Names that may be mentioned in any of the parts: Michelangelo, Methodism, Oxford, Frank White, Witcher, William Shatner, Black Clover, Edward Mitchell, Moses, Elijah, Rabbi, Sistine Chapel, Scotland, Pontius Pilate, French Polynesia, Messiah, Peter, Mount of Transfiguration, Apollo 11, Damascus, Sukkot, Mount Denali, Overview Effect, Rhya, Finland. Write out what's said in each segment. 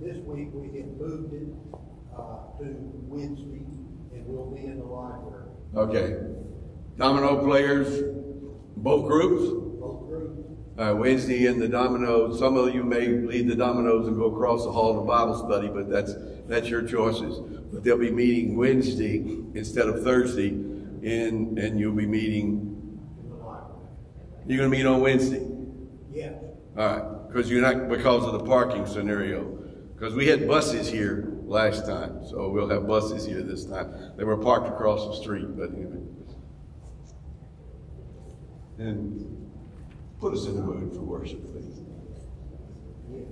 This week we have moved it to Wednesday, and we'll be in the library. Okay. Domino players, both groups? Both groups. Wednesday in the domino. Some of you may leave the dominoes and go across the hall to Bible study, but that's your choices. But they'll be meeting Wednesday instead of Thursday, and you'll be meeting in the library. You're going to meet on Wednesday? Yeah. All right, because you're not, because of the parking scenario. Because we had buses here last time, so we'll have buses here this time. They were parked across the street, but anyway. And put us in the mood for worship, please. Yeah.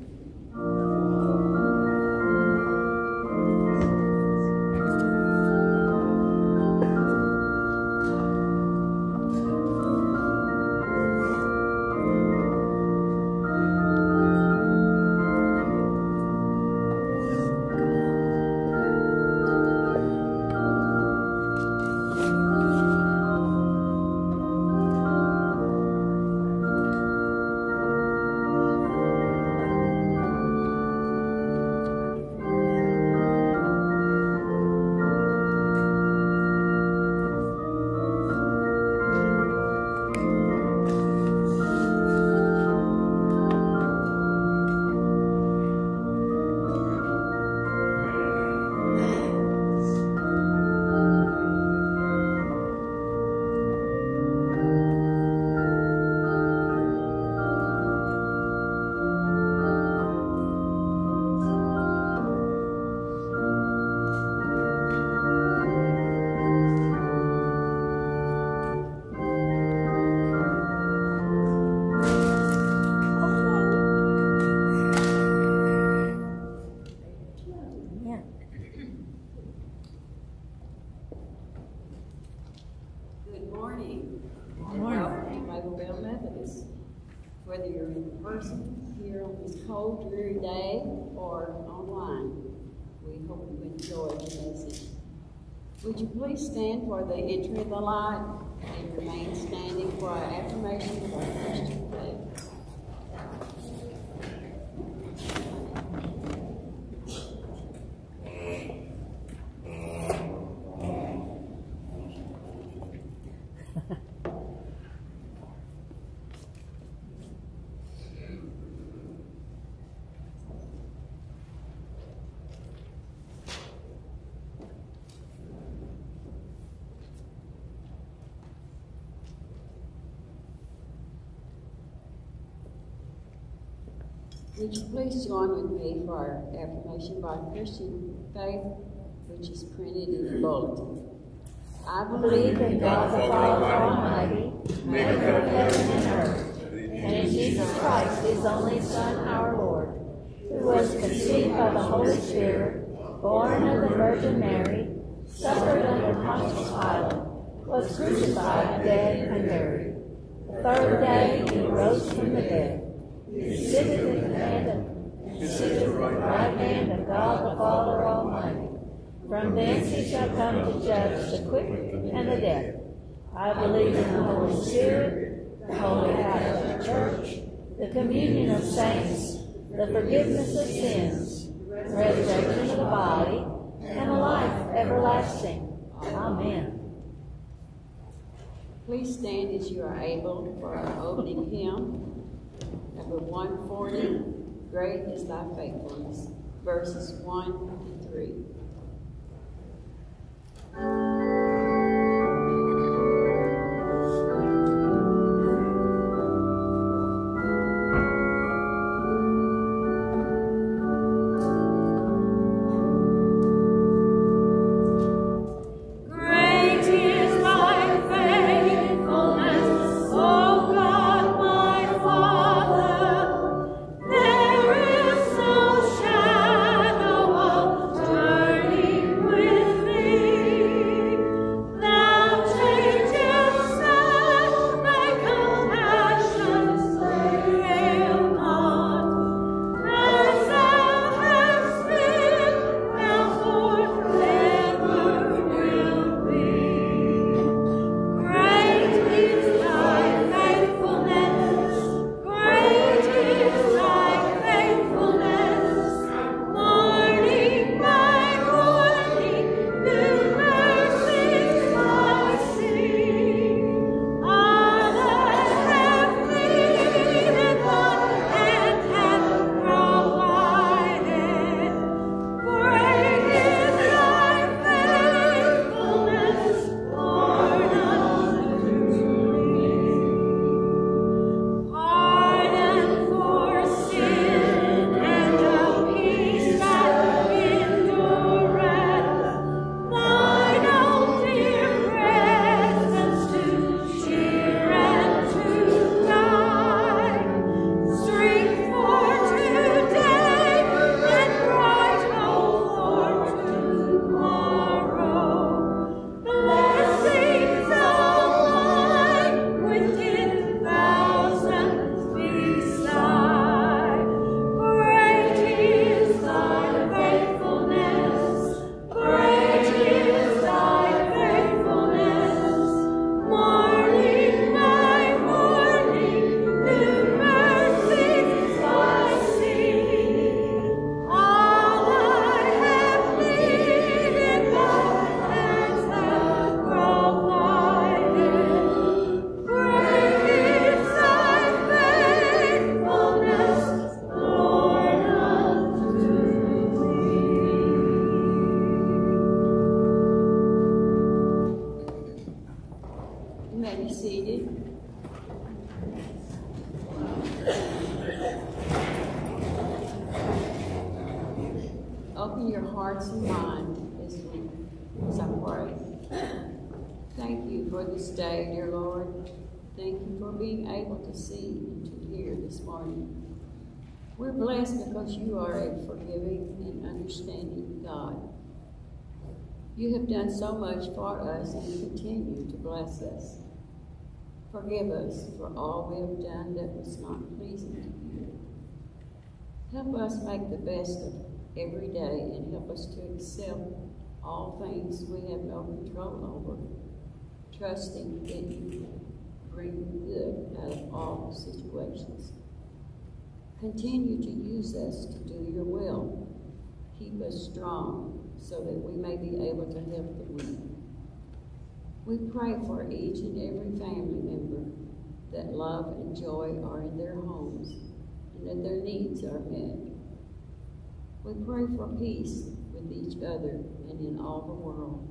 Would you please stand for the entry of the light and remain standing for our affirmation of our Christian faith. Would you please join with me for our affirmation by Christian faith, which is printed in the bulletin. I believe in God the Father Almighty, maker of heaven and earth, and in Jesus Christ, his only Son, our Lord, who was conceived by the Holy Spirit, born of the Virgin Mary, suffered under Pontius Pilate, was crucified, dead, and buried. The third day he rose from the dead. Is seated in the right hand of God the Father Almighty. From thence he shall come to judge the quick and the dead. I believe in the Holy Spirit, the Holy Catholic Church, the communion of saints, the forgiveness of sins, resurrection of the body, and a life everlasting. Amen. Please stand as you are able for our opening hymn. Number 140, Great is Thy Faithfulness, verses 1 to 3. open your hearts and mind this week as I pray. Thank you for this day, dear Lord. Thank you for being able to see and to hear this morning. We're blessed because you are a forgiving and understanding God. You have done so much for us and continue to bless us. Forgive us for all we have done that was not pleasing to you. Help us make the best of every day and help us to accept all things we have no control over, trusting that you bring good out of all situations. Continue to use us to do your will. Keep us strong so that we may be able to help the weak. We pray for each and every family member that love and joy are in their homes and that their needs are met. We pray for peace with each other and in all the world.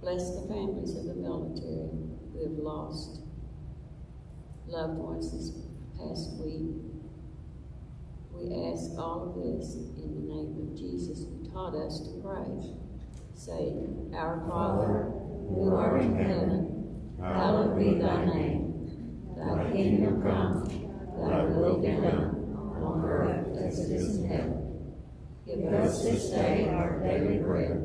Bless the families of the military who have lost loved ones this past week. We ask all of this in the name of Jesus, who taught us to pray. Say, Our Father, who art in heaven, hallowed be thy name. Thy kingdom come, thy will be done, on earth as it is in heaven. Give us this day our daily bread,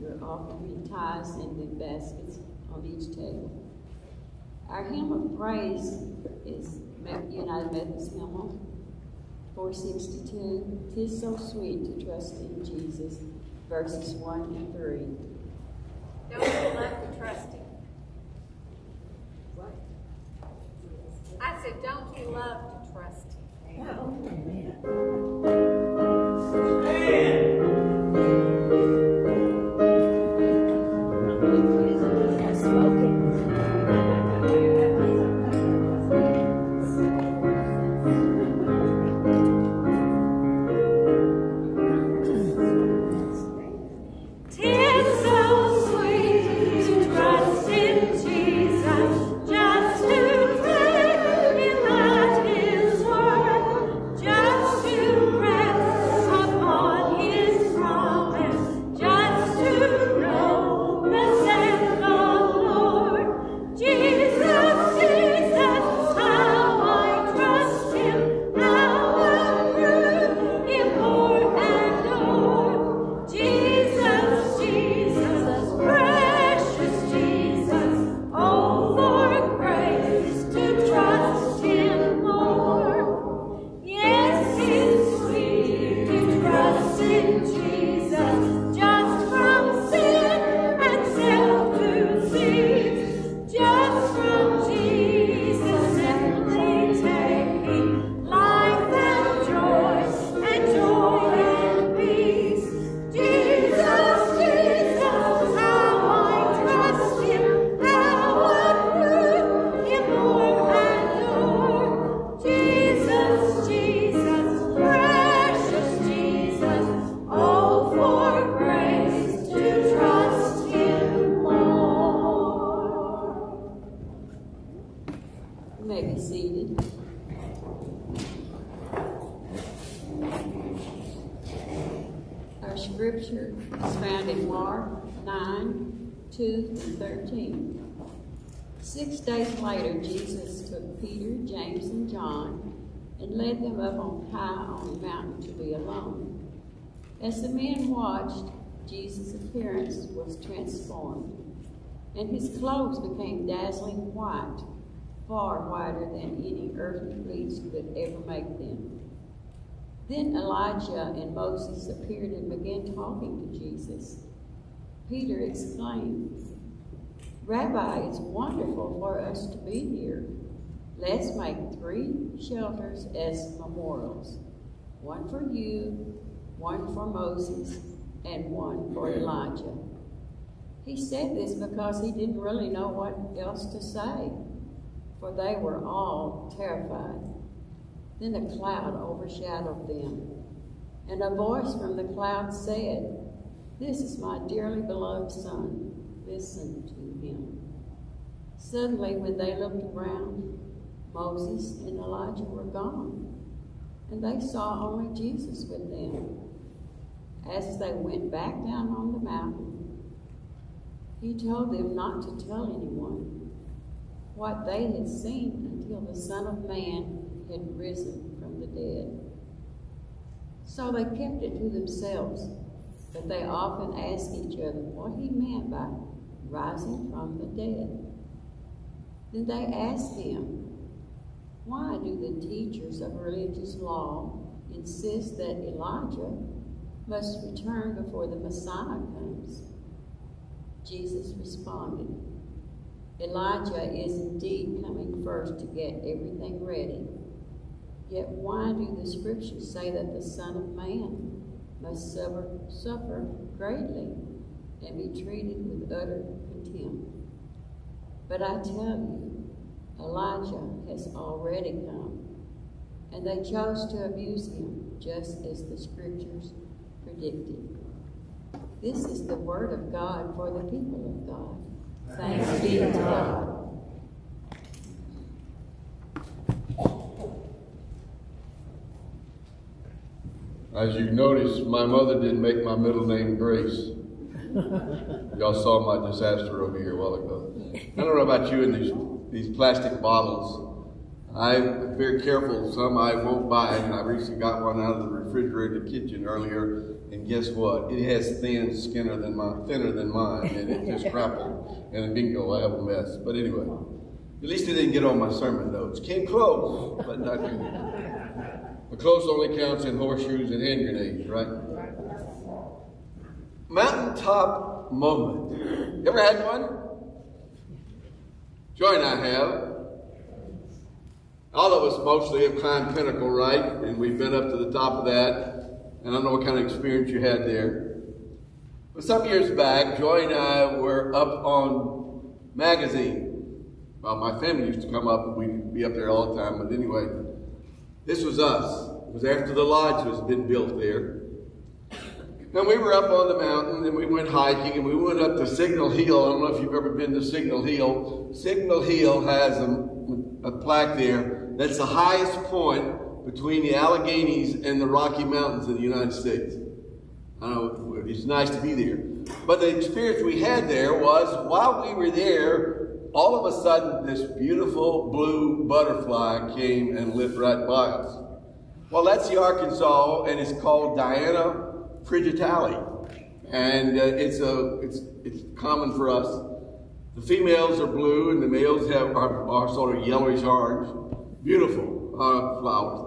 Your offering tithes and the baskets on each table. Our hymn of praise is United Methodist Hymnal 462. 'Tis so sweet to trust in Jesus, verses 1 and 3. Don't we love to trust him? What? I said, don't you love to trust him? Amen. Amen. Amen. Church is found in Mark 9:2-13. 6 days later, Jesus took Peter, James, and John and led them up on high on the mountain to be alone. As the men watched, Jesus' appearance was transformed, and his clothes became dazzling white, far whiter than any earthly fleece could ever make them. Then Elijah and Moses appeared and began talking to Jesus. Peter exclaimed, "Rabbi, it's wonderful for us to be here. Let's make 3 shelters as memorials, one for you, one for Moses, and one for Elijah." He said this because he didn't really know what else to say, for they were all terrified. Then a cloud overshadowed them, and a voice from the cloud said, "This is my dearly beloved son. Listen to him." Suddenly, when they looked around, Moses and Elijah were gone, and they saw only Jesus with them. As they went back down on the mountain, he told them not to tell anyone what they had seen until the Son of Man had risen from the dead. So they kept it to themselves, but they often asked each other what he meant by rising from the dead. Then they asked him, "Why do the teachers of religious law insist that Elijah must return before the Messiah comes?" Jesus responded, "Elijah is indeed coming first to get everything ready. Yet why do the scriptures say that the Son of Man must suffer greatly and be treated with utter contempt? But I tell you, Elijah has already come." And they chose to abuse him, just as the scriptures predicted. This is the word of God for the people of God. Thanks be to God. As you noticed, my mother didn't make my middle name Grace. Y'all saw my disaster over here a while ago. I don't know about you and these plastic bottles. I'm very careful. Some I won't buy, and I recently got one out of the refrigerator kitchen earlier, and guess what? It has thinner than mine, and it just crumpled. And bingo, I have a mess. But anyway, at least it didn't get on my sermon notes. Came close, but not too much. But close only counts in horseshoes and hand grenades, right? Mountaintop moment. Ever had one? Joy and I have. All of us mostly have climbed Pinnacle, right? And we've been up to the top of that. And I don't know what kind of experience you had there. But some years back, Joy and I were up on Magazine. Well, my family used to come up and we'd be up there all the time. But anyway, this was us. It was after the lodge was been built there. Now we were up on the mountain and we went hiking and we went up to Signal Hill. I don't know if you've ever been to Signal Hill. Signal Hill has a plaque there that's the highest point between the Alleghenies and the Rocky Mountains of the United States. I know it's nice to be there. But the experience we had there was while we were there, all of a sudden, this beautiful blue butterfly came and lit right by us. Well, that's the Arkansas, and it's called Diana Frigidali, and it's common for us. The females are blue, and the males are sort of yellowish orange. Beautiful flowers.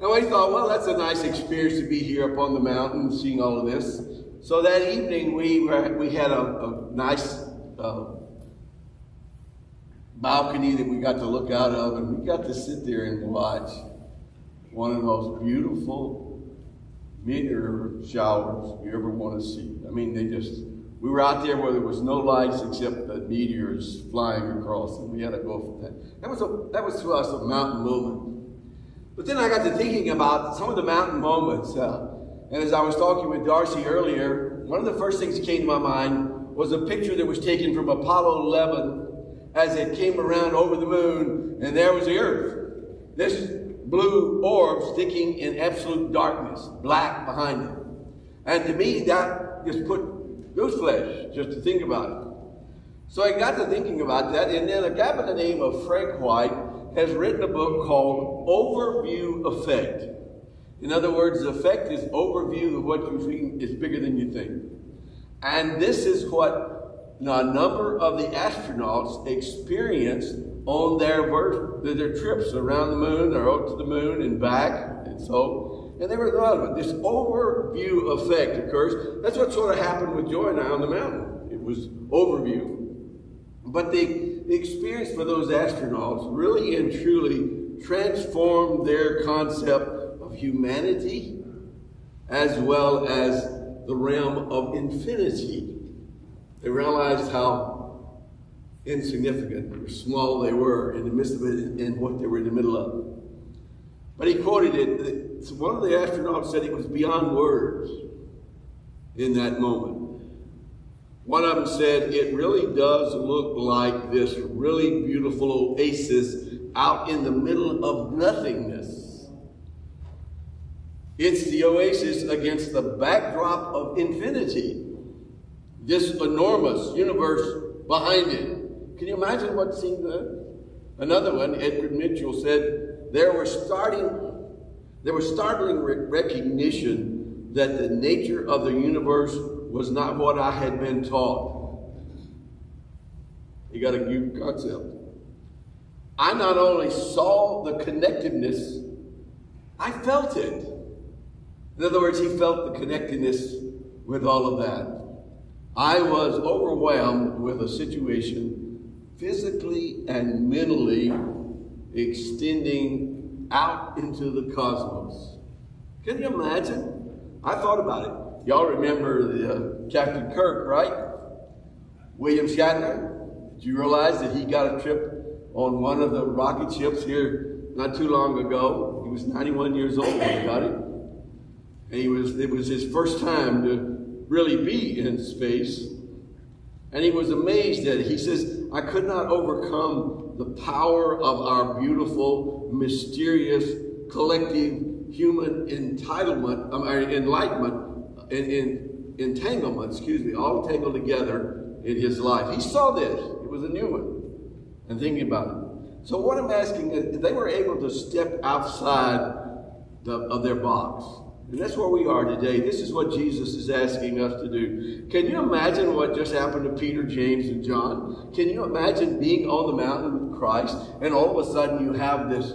And we thought, well, that's a nice experience to be here up on the mountain, seeing all of this. So that evening, we had a nice balcony that we got to look out of, and we got to sit there and watch one of the most beautiful meteor showers you ever want to see. I mean, we were out there where there was no lights except the meteors flying across, and we had to go for that. That was to us a mountain moment. But then I got to thinking about some of the mountain moments, and as I was talking with Darcy earlier, one of the first things that came to my mind was a picture that was taken from Apollo 11 as it came around over the moon, and there was the earth. This blue orb sticking in absolute darkness, black behind it. And to me, that just put gooseflesh just to think about it. So I got to thinking about that, and then a guy by the name of Frank White has written a book called Overview Effect. In other words, the effect is overview of what you think is bigger than you think. And this is what a number of the astronauts experienced on their trips around the moon, or out to the moon and back, and so, and they were thought of it. This overview effect occurs. That's what sort of happened with Joy and I on the mountain. It was overview. But the experience for those astronauts really and truly transformed their concept of humanity as well as the realm of infinity. They realized how insignificant or small they were in the midst of it and what they were in the middle of. But he quoted it. One of the astronauts said it was beyond words in that moment. One of them said, it really does look like this really beautiful oasis out in the middle of nothingness. It's the oasis against the backdrop of infinity. This enormous universe behind it. Can you imagine what seemed that? Another one, Edward Mitchell, said, there was startling recognition that the nature of the universe was not what I had been taught. You got a new concept. I not only saw the connectedness, I felt it. In other words, he felt the connectedness with all of that. I was overwhelmed with a situation physically and mentally extending out into the cosmos. Can you imagine? I thought about it. Y'all remember the Captain Kirk, right? William Shatner. Did you realize that he got a trip on one of the rocket ships here not too long ago? He was 91 years old when he got it. And it was his first time to really be in space. And he was amazed at it. He says, I could not overcome the power of our beautiful, mysterious, collective human entitlement, enlightenment, in entanglement, excuse me, all tangled together in his life. He saw this. It was a new one. And thinking about it. So what I'm asking is, they were able to step outside of their box. And that's where we are today. This is what Jesus is asking us to do. Can you imagine what just happened to Peter, James, and John? Can you imagine being on the mountain with Christ, and all of a sudden you have this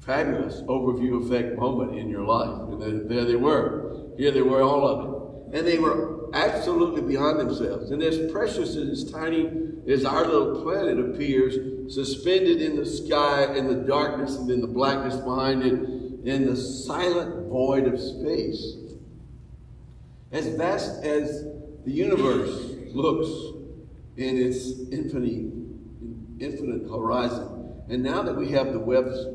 fabulous overview effect moment in your life? And there they were. Here they were, all of it. And they were absolutely beyond themselves. And as precious and as tiny as our little planet appears, suspended in the sky and the darkness and then the blackness behind it in the silent void of space. As vast as the universe looks in its infinite horizon. And now that we have the Webb's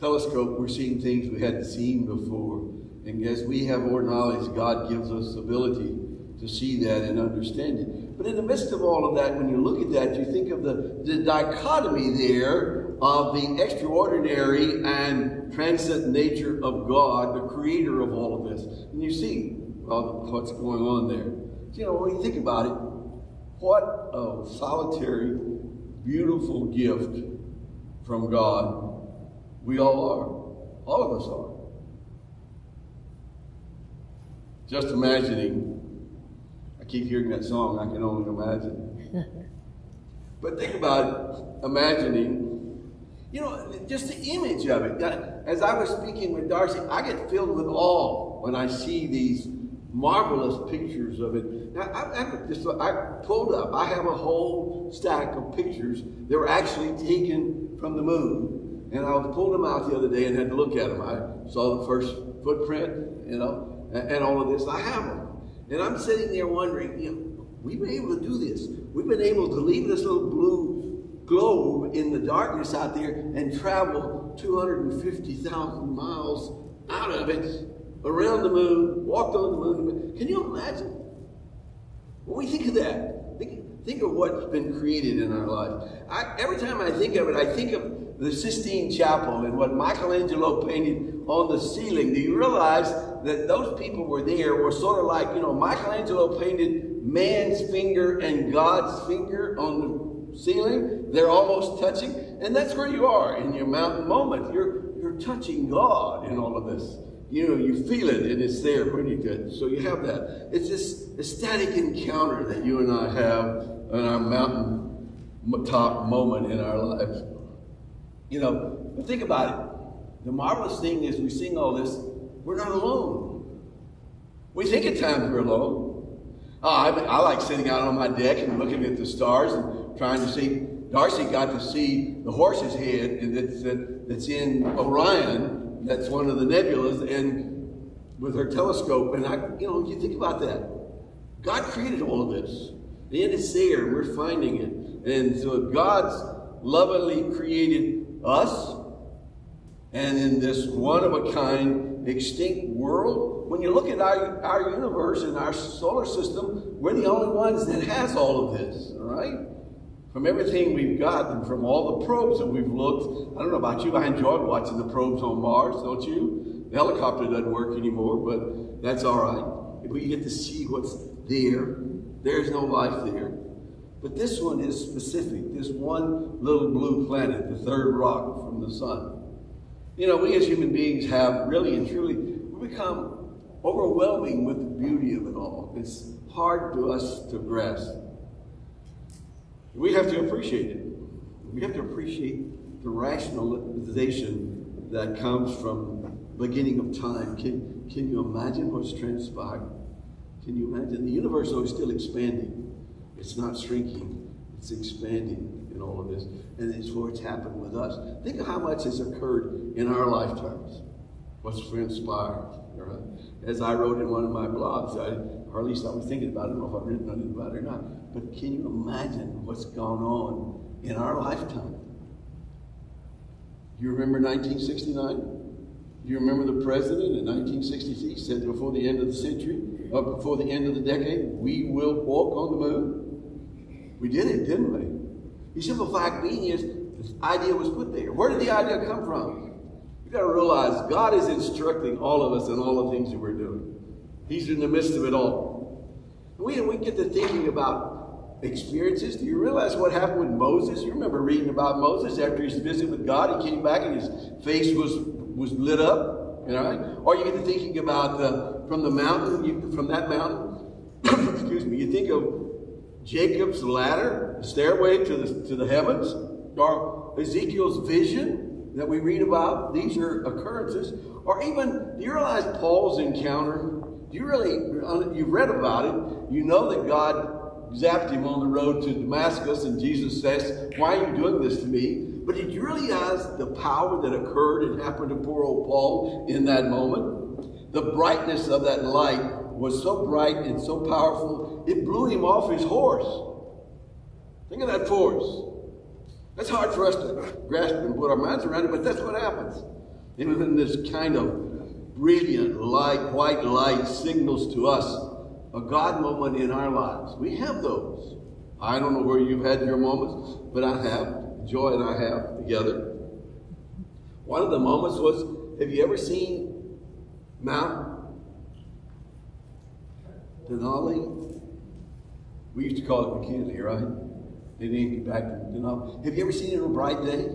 telescope, we're seeing things we hadn't seen before. And as we have more knowledge, God gives us the ability to see that and understand it. But in the midst of all of that, when you look at that, you think of the dichotomy there of the extraordinary and transcendent nature of God, the creator of all of this. And you see what's going on there. You know, when you think about it, what a solitary, beautiful gift from God we all are. All of us are. Just imagining, I keep hearing that song, I can only imagine. But think about it, imagining, you know, just the image of it. As I was speaking with Darcy, I get filled with awe when I see these marvelous pictures of it. Now, I pulled up, I have a whole stack of pictures that were actually taken from the moon. And I pulled them out the other day and had to look at them. I saw the first footprint, you know, and all of this. I have them. And I'm sitting there wondering, you know, we've been able to do this. We've been able to leave this little blue globe in the darkness out there and travel 250,000 miles out of it, around the moon, walked on the moon. Can you imagine? When we think of that, think of what's been created in our life. Every time I think of it, I think of the Sistine Chapel and what Michelangelo painted on the ceiling. Do you realize that those people were there were sort of like, you know, Michelangelo painted man's finger and God's finger on the ceiling. They're almost touching. And that's where you are in your mountain moment. You're touching God in all of this. You know, you feel it and it's there pretty good. So you have that. It's this ecstatic encounter that you and I have in our mountain top moment in our lives. You know, but think about it. The marvelous thing is we sing all this, we're not alone. We think at times we're alone. I like sitting out on my deck and looking at the stars and trying to see. Darcy got to see the horse's head and that's in Orion. That's one of the nebulas, and with her telescope, and you know, you think about that. God created all of this. The end is there, we're finding it. And so God's lovingly created us, and in this one-of-a-kind, extinct world, when you look at our universe and our solar system, we're the only ones that has all of this, all right? From everything we've got and from all the probes that we've looked, I don't know about you, I enjoyed watching the probes on Mars, don't you? The helicopter doesn't work anymore, but that's all right. But you get to see what's there. There's no life there. But this one is specific, this one little blue planet, the third rock from the sun. You know, we as human beings have really and truly, we become overwhelming with the beauty of it all. It's hard to us to grasp. We have to appreciate it. We have to appreciate the rationalization that comes from the beginning of time. Can you imagine what's transpired? Can you imagine? The universe is still expanding. It's not shrinking. It's expanding in all of this. And it's what's happened with us. Think of how much has occurred in our lifetimes. What's transpired. Right? As I wrote in one of my blogs, or at least I was thinking about it, I don't know if I've written anything about it or not, but can you imagine what's gone on in our lifetime? Do you remember 1969? Do you remember the president in 1963 said before the end of the century, or before the end of the decade, we will walk on the moon? We did it, didn't we? The simple fact being is, this idea was put there. Where did the idea come from? You've got to realize God is instructing all of us in all the things that we're doing. He's in the midst of it all. We get to thinking about experiences. Do you realize what happened with Moses? You remember reading about Moses after his visit with God. He came back and his face was lit up. You know? Or you get to thinking about from that mountain. Excuse me. You think of Jacob's ladder, the stairway to the heavens, or Ezekiel's vision that we read about. These are occurrences. Or even, do you realize Paul's encounter? You've read about it. You know that God zapped him on the road to Damascus, and Jesus says, "Why are you doing this to me?" But did you realize the power that occurred and happened to poor old Paul in that moment? The brightness of that light was so bright and so powerful, it blew him off his horse. Think of that force. That's hard for us to grasp and put our minds around it, but that's what happens. It was in this kind of brilliant light, white light signals to us a God moment in our lives. We have those. I don't know where you've had your moments, but I have. Joy and I have together. One of the moments was, have you ever seen Mount Denali? We used to call it McKinley, right? They named it back to Denali. Have you ever seen it on a bright day?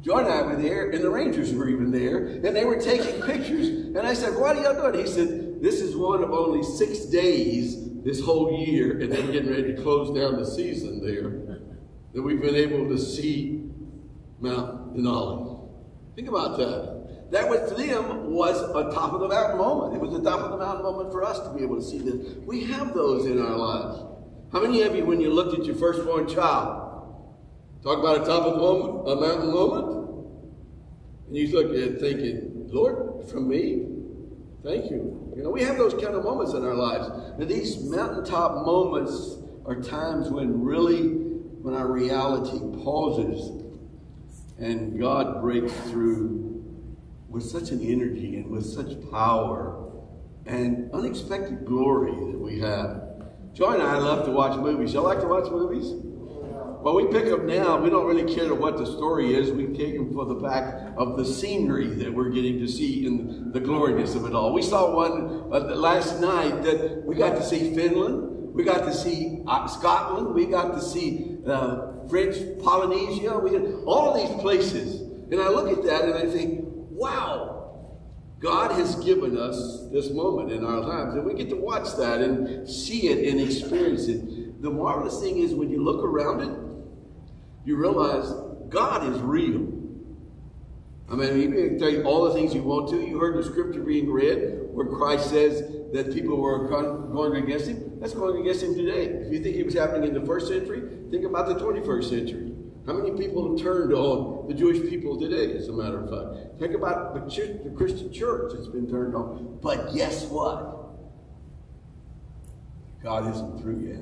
John and I were there, and the Rangers were even there, and they were taking pictures. And I said, "What are y'all doing?" He said, "This is one of only 6 days this whole year, and they're getting ready to close down the season there, that we've been able to see Mount Denali." Think about that. That with them was a top of the mountain moment. It was a top of the mountain moment for us to be able to see this. We have those in our lives. How many of you, when you looked at your firstborn child, talk about a top of the moment, a mountain moment? And you look at it thinking, "Lord, from me? Thank you." You know, we have those kind of moments in our lives. And these mountaintop moments are times when really, when our reality pauses and God breaks through with such an energy and with such power and unexpected glory that we have. Joy and I love to watch movies. Y'all like to watch movies? But we pick them now. We don't really care what the story is. We take them for the fact of the scenery that we're getting to see and the gloriness of it all. We saw one last night that we got to see Finland. We got to see Scotland. We got to see French Polynesia. We got all of these places. And I look at that and I think, wow. God has given us this moment in our lives, and we get to watch that and see it and experience it. The marvelous thing is when you look around it, you realize God is real. I mean, you can tell you all the things you want to. You heard the scripture being read where Christ says that people were going against him. That's going against him today. If you think it was happening in the first century, think about the 21st century. How many people have turned on the Jewish people today, as a matter of fact? Think about the Christian church that's been turned on. But guess what? God isn't through yet.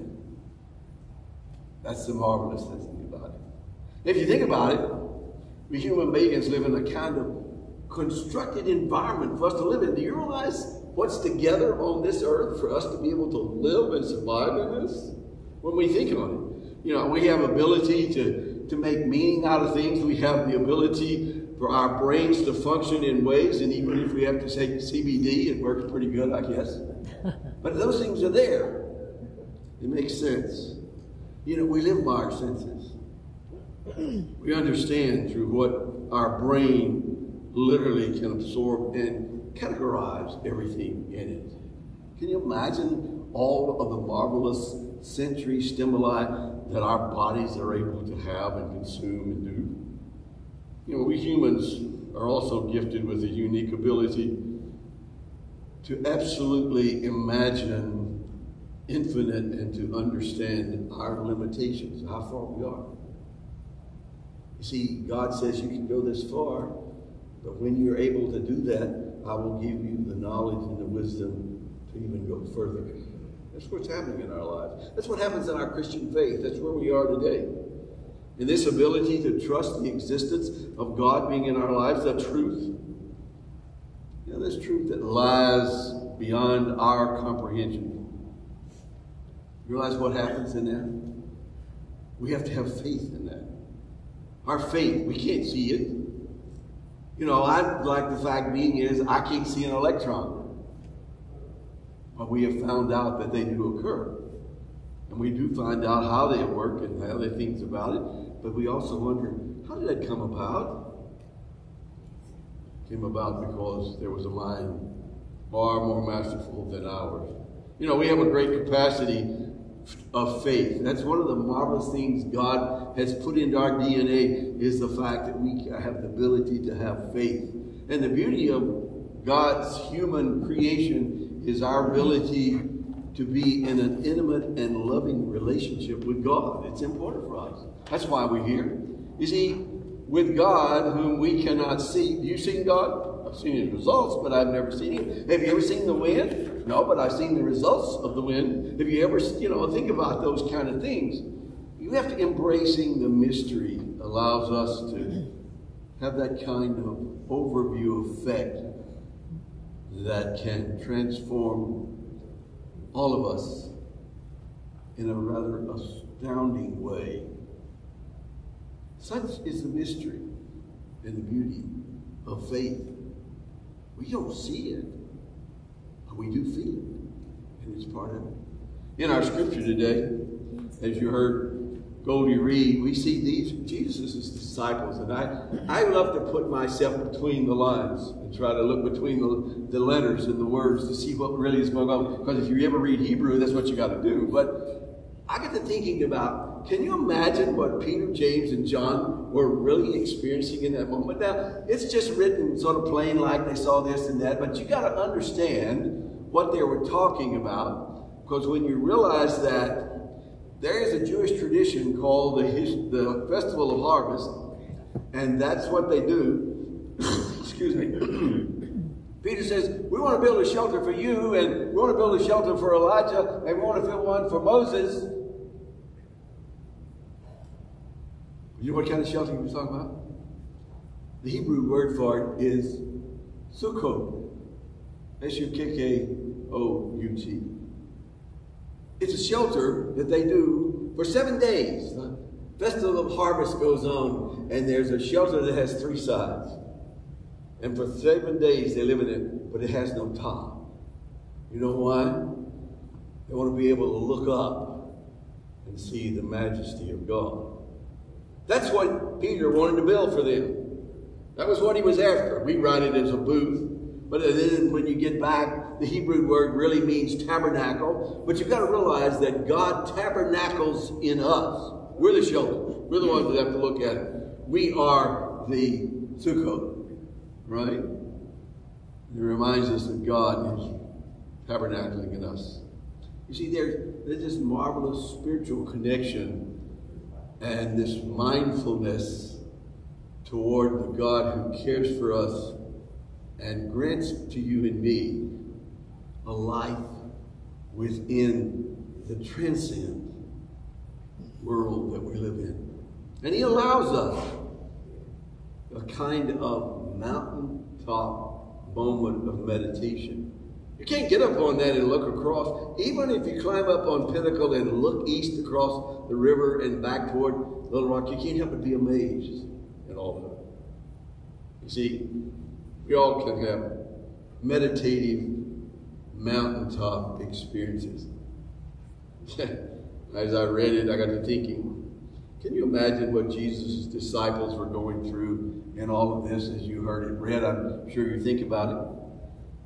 That's the marvelous thing about it. If you think about it, we human beings live in a kind of constructed environment for us to live in. Do you realize what's together on this earth for us to be able to live and survive in this? When we think on it, you know, we have ability to make meaning out of things. We have the ability for our brains to function in ways, and even if we have to take CBD, it works pretty good, I guess. But those things are there. It makes sense. You know, we live by our senses. We understand through what our brain literally can absorb and categorize everything in it. Can you imagine all of the marvelous sensory stimuli that our bodies are able to have and consume and do? You know, we humans are also gifted with a unique ability to absolutely imagine infinite and to understand our limitations, how far we are. You see, God says you can go this far, but when you're able to do that, I will give you the knowledge and the wisdom to even go further. That's what's happening in our lives. That's what happens in our Christian faith. That's where we are today. And this ability to trust the existence of God being in our lives, the truth. You know, this truth that lies beyond our comprehension. You realize what happens in that? We have to have faith in that. Our faith, we can't see it. You know, I like the fact being is I can't see an electron. But we have found out that they do occur. And we do find out how they work and how they think about it. But we also wonder, how did that come about? It came about because there was a mind far more masterful than ours. You know, we have a great capacity of faith. That's one of the marvelous things God has put into our DNA is the fact that we have the ability to have faith. And the beauty of God's human creation is our ability to be in an intimate and loving relationship with God. It's important for us. That's why we're here. You see, with God, whom we cannot see. Have you seen God? I've seen his results, but I've never seen him. Have you ever seen the wind? No, but I've seen the results of the wind. Have you ever, you know, think about those kind of things. You have to embracing the mystery allows us to have that kind of overview effect that can transform all of us in a rather astounding way. Such is the mystery and the beauty of faith. We don't see it, but we do feel it, and it's part of it. In our scripture today, as you heard Goldie read, we see these Jesus' disciples, and I love to put myself between the lines and try to look between the letters and the words to see what really is going on. Because if you ever read Hebrew, that's what you got to do. But I got to thinking about, can you imagine what Peter, James, and John were really experiencing in that moment? Now, it's just written sort of plain like they saw this and that, but you got to understand what they were talking about, because when you realize that there is a Jewish tradition called the Festival of Harvest, and that's what they do. Excuse me. Peter says, we want to build a shelter for you, and we want to build a shelter for Elijah, and we want to build one for Moses. You know what kind of shelter he was talking about? The Hebrew word for it is Sukkot. S-U-K-K-O-U-T. It's a shelter that they do for 7 days. Festival of Harvest goes on, and there's a shelter that has three sides. And for 7 days they live in it, but it has no top. You know why? They want to be able to look up and see the majesty of God. That's what Peter wanted to build for them. That was what he was after. We write it as a booth, but then when you get back, the Hebrew word really means tabernacle. But you've got to realize that God tabernacles in us. We're the shelter. We're the ones that have to look at it. We are the Sukkot, right? It reminds us that God is tabernacling in us. You see, there's this marvelous spiritual connection and this mindfulness toward the God who cares for us and grants to you and me a life within the transcendent world that we live in. And he allows us a kind of mountaintop moment of meditation. You can't get up on that and look across. Even if you climb up on Pinnacle and look east across the river and back toward Little Rock, you can't help but be amazed at all of it. You see, we all can have meditative mountaintop experiences. As I read it, I got to thinking, can you imagine what Jesus' disciples were going through in all of this as you heard it read? I'm sure you think about it.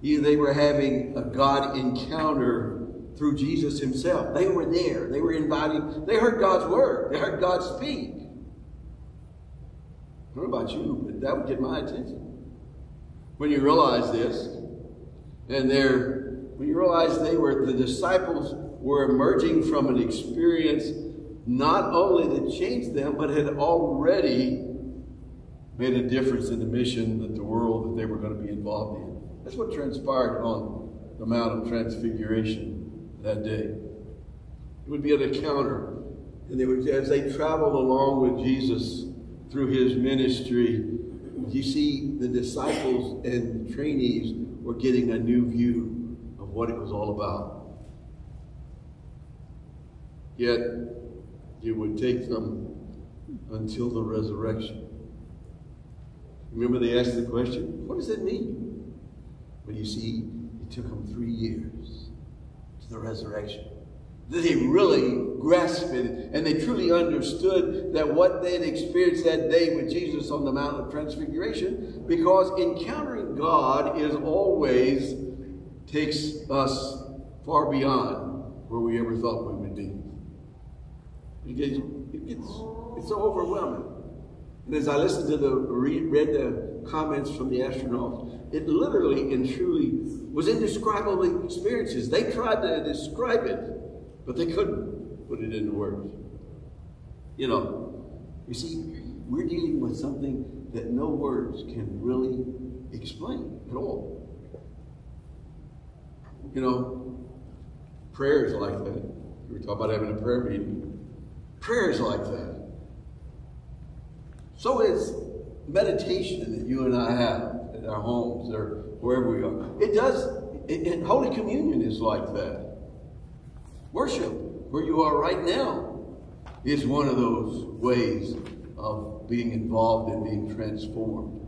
Either they were having a God encounter through Jesus himself. They were there. They were invited. They heard God's word. They heard God speak. I don't know about you, but that would get my attention. When you realize this, when you realize the disciples were emerging from an experience not only that changed them, but had already made a difference in the mission that the world that they were going to be involved in. That's what transpired on the Mount of Transfiguration that day. It would be an encounter, and as they traveled along with Jesus through his ministry, you see, the disciples and trainees were getting a new view of what it was all about. Yet, it would take them until the resurrection. Remember, they asked the question, what does it mean? But you see, it took them 3 years to the resurrection. They really grasped it, and they truly understood that what they had experienced that day with Jesus on the Mount of Transfiguration, because encountering God is always takes us far beyond where we ever thought we would be. It's so overwhelming. And as I listened to read the comments from the astronauts, it literally and truly was indescribable experiences. They tried to describe it, but they couldn't put it into words. You know, you see, we're dealing with something that no words can really explain at all. You know, prayer is like that. We were talking about having a prayer meeting. Prayer is like that. So is meditation that you and I have in our homes or wherever we are. Holy Communion is like that. Worship, where you are right now, is one of those ways of being involved and being transformed.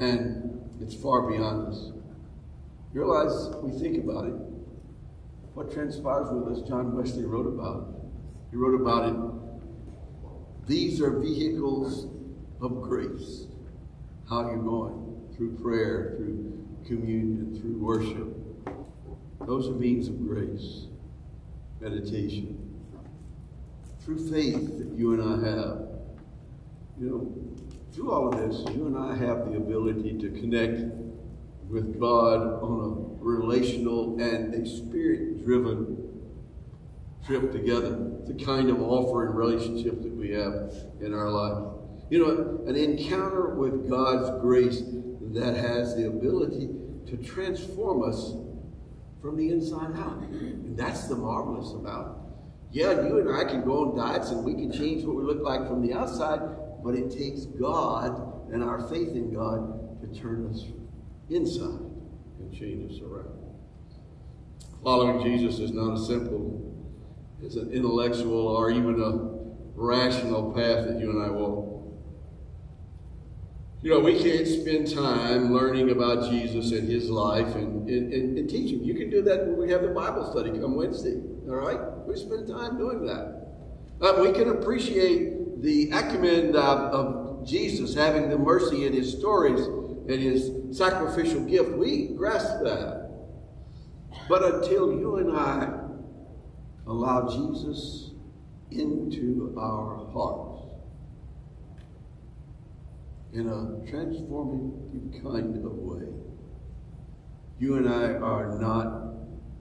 And it's far beyond us. You realize, we think about it, what transpires with us, John Wesley wrote about it. He wrote about it, these are vehicles of grace. How are you going? Through prayer, through communion, through worship. Those are means of grace. Meditation, through faith that you and I have. You know, through all of this, you and I have the ability to connect with God on a relational and a spirit-driven trip together. It's the kind of offer and relationship that we have in our life. You know, an encounter with God's grace that has the ability to transform us from the inside out. And that's the marvelous about it. Yeah, you and I can go on diets and we can change what we look like from the outside, but it takes God and our faith in God to turn us inside and change us around. Following Jesus is not as simple as an intellectual or even a rational path that you and I walk. You know, we can't spend time learning about Jesus and his life and teaching. You can do that when we have the Bible study come Wednesday, all right? We spend time doing that. We can appreciate the acumen of Jesus, having the mercy in his stories and his sacrificial gift. We grasp that. But until you and I allow Jesus into our hearts in a transformative kind of way, you and I are not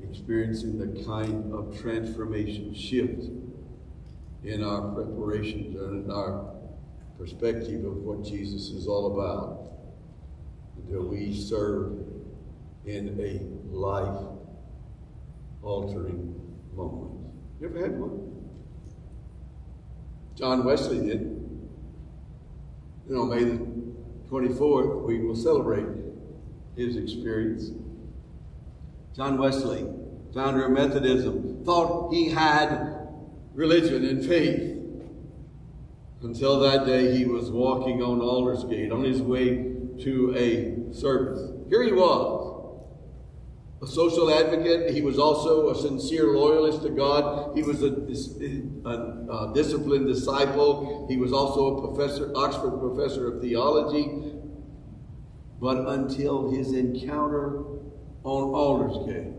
experiencing the kind of transformation shift in our preparations and in our perspective of what Jesus is all about until we serve in a life-altering moment. You ever had one? John Wesley did. You know, May the 24th, we will celebrate his experience. John Wesley, founder of Methodism, thought he had religion and faith until that day he was walking on Aldersgate on his way to a service. Here he was, a social advocate. He was also a sincere loyalist to God. He was a disciplined disciple. He was also a professor, Oxford professor of theology. But until his encounter on Aldersgate,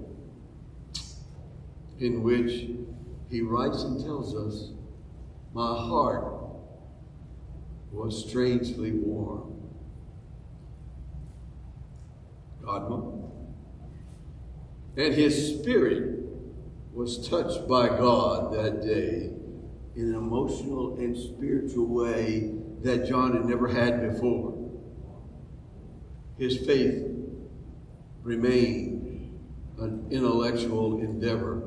in which he writes and tells us, my heart was strangely warm. God, and his spirit was touched by God that day in an emotional and spiritual way that John had never had before. His faith remained an intellectual endeavor.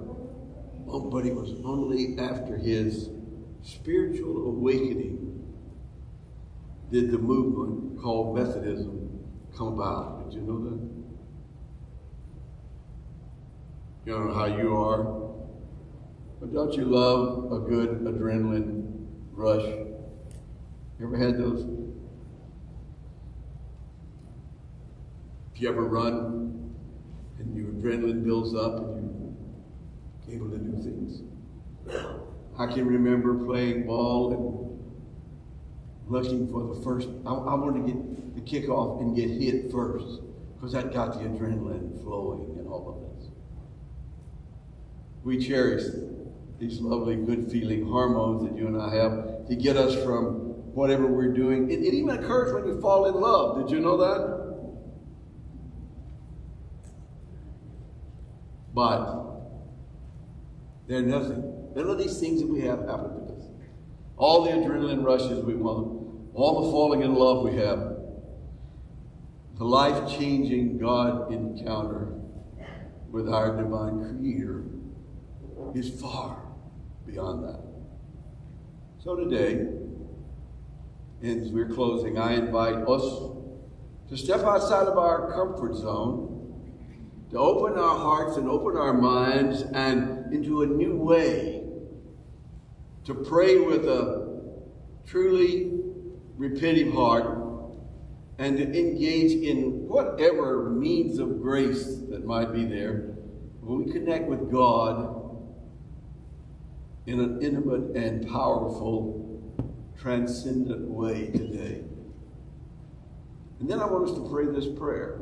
But it was only after his spiritual awakening did the movement called Methodism come about. Did you know that? You don't know how you are, but don't you love a good adrenaline rush? You ever had those? If you ever run and your adrenaline builds up and you able to do things. I can remember playing ball and looking for the first, I wanted to get the kickoff and get hit first because that got the adrenaline flowing and all of this. We cherish these lovely good feeling hormones that you and I have to get us from whatever we're doing. It even occurs when you fall in love. Did you know that? But they're nothing. None of these things that we have happen to us. All the adrenaline rushes we want, all the falling in love we have, the life-changing God encounter with our divine Creator is far beyond that. So today, as we're closing, I invite us to step outside of our comfort zone, to open our hearts and open our minds and into a new way to pray with a truly repentant heart and to engage in whatever means of grace that might be there when we connect with God in an intimate and powerful, transcendent way today. And then I want us to pray this prayer.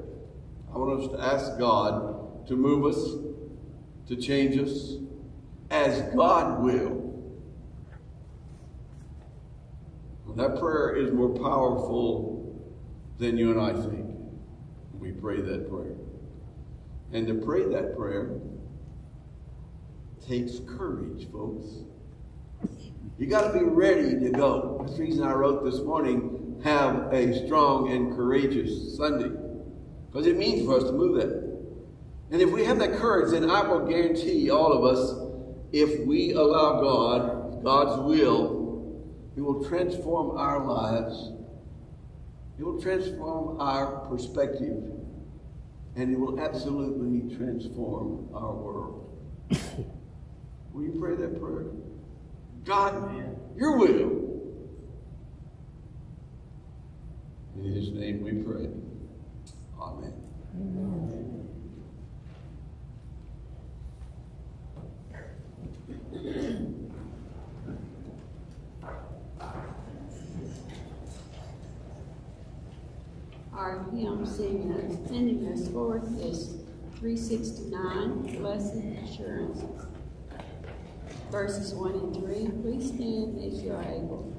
I want us to ask God to move us, to change us, as God will. And that prayer is more powerful than you and I think. We pray that prayer. And to pray that prayer takes courage, folks. You got to be ready to go. That's the reason I wrote this morning, have a strong and courageous Sunday. Because it means for us to move that. And if we have that courage, then I will guarantee all of us, if we allow God, God's will, it will transform our lives. It will transform our perspective. And it will absolutely transform our world. Will you pray that prayer? God, man, your will. In his name we pray. Amen. Amen. Our hymn sending us forth is 369, Blessed Assurance, verses 1 and 3. Please stand as you are able.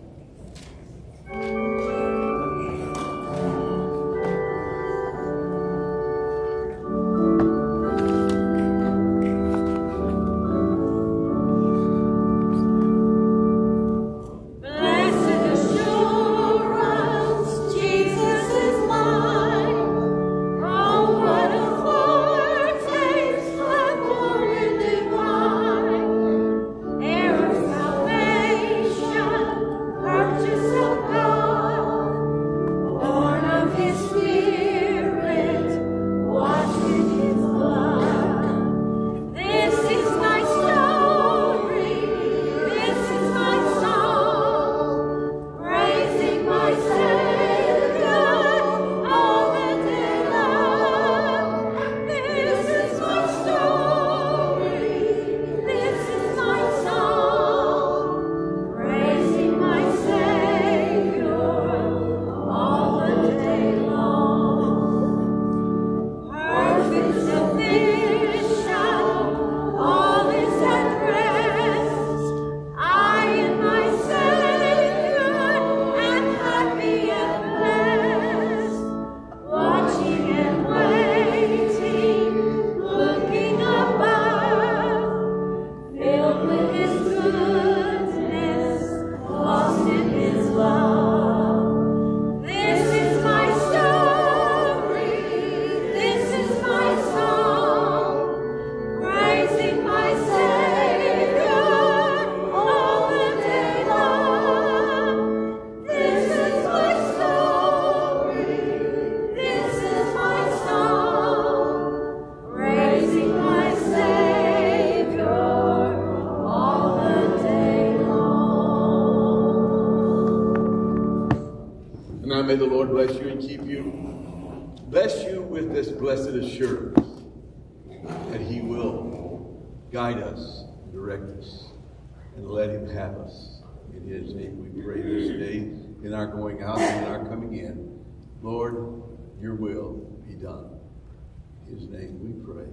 May the Lord bless you and keep you. Bless you with this blessed assurance that he will guide us, direct us, and let him have us. In his name we pray this day, in our going out and in our coming in. Lord, your will be done. In his name we pray.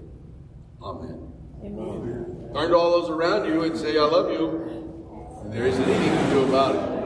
Amen. Amen. Turn to all those around you and say, I love you. And there isn't anything you can do about it.